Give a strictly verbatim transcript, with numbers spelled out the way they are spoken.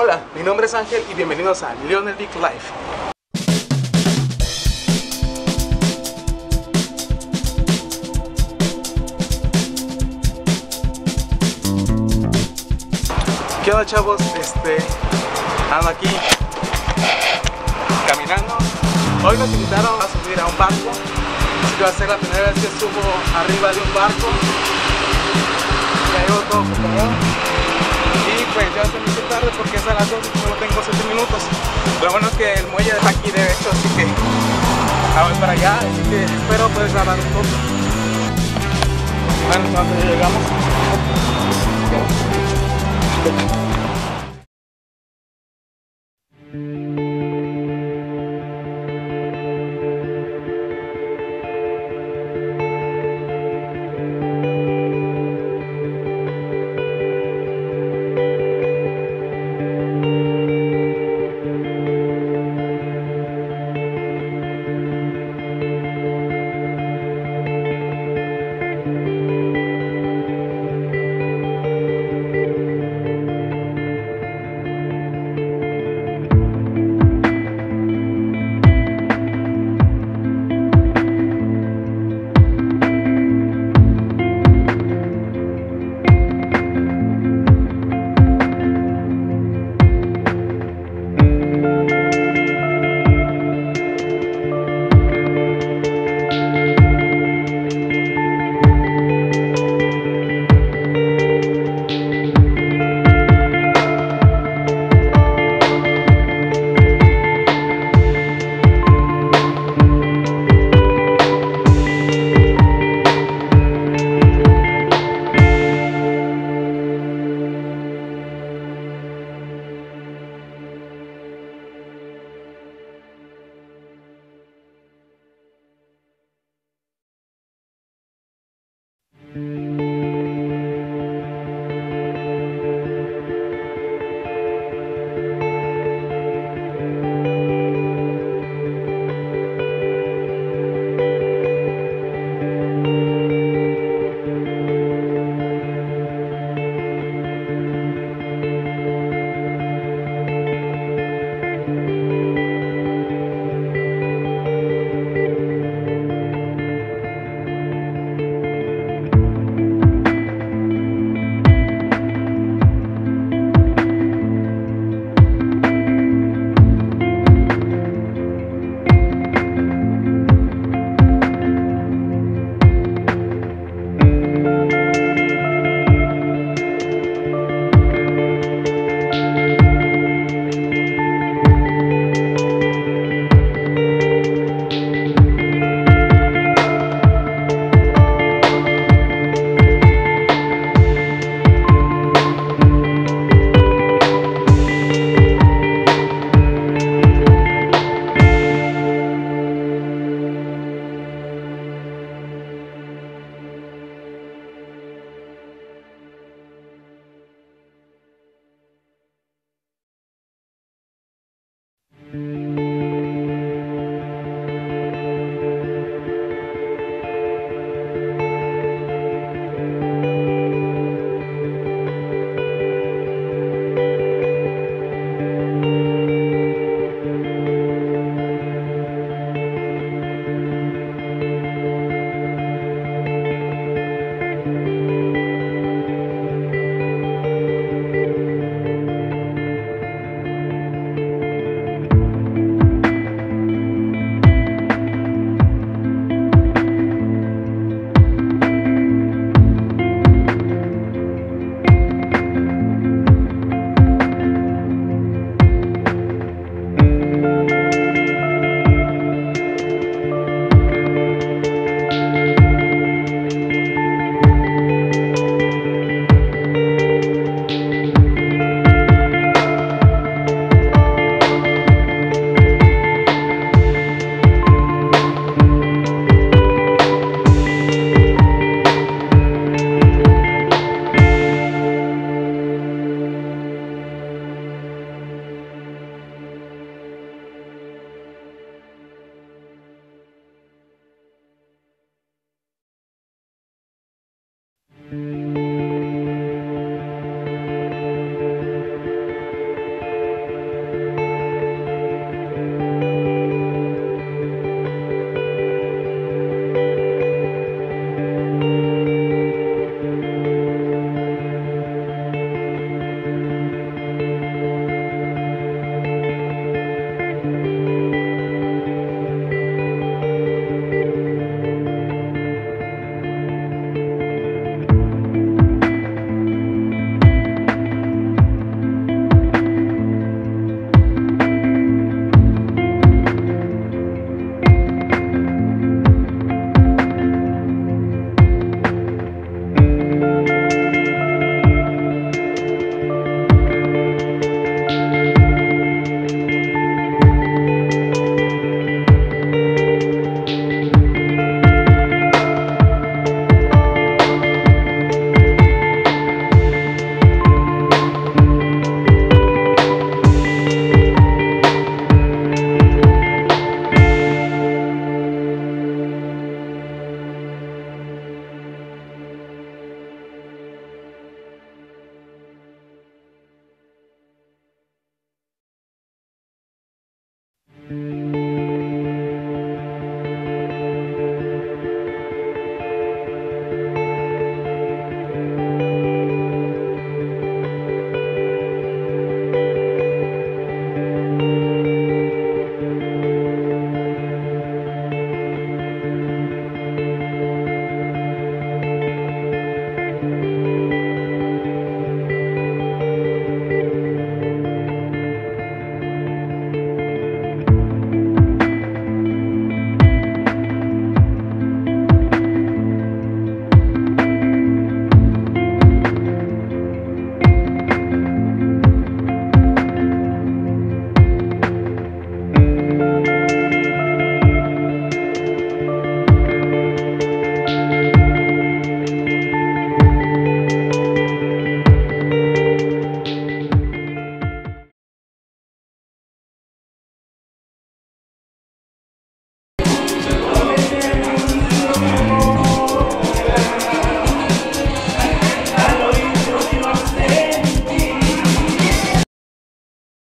Hola, mi nombre es Ángel y bienvenidos a Leonelvik Life. ¿Qué onda, chavos? Este, ando aquí caminando. Hoy nos invitaron a subir a un barco, así que va a ser la primera vez que subo arriba de un barco. Ya llevo todo preparado. Y pues ya se me hizo tarde porque es a las dos y solo tengo siete minutos. Lo bueno es que el muelle está aquí derecho, así que voy para allá, así que espero poder grabar un poco. Bueno, entonces ya llegamos.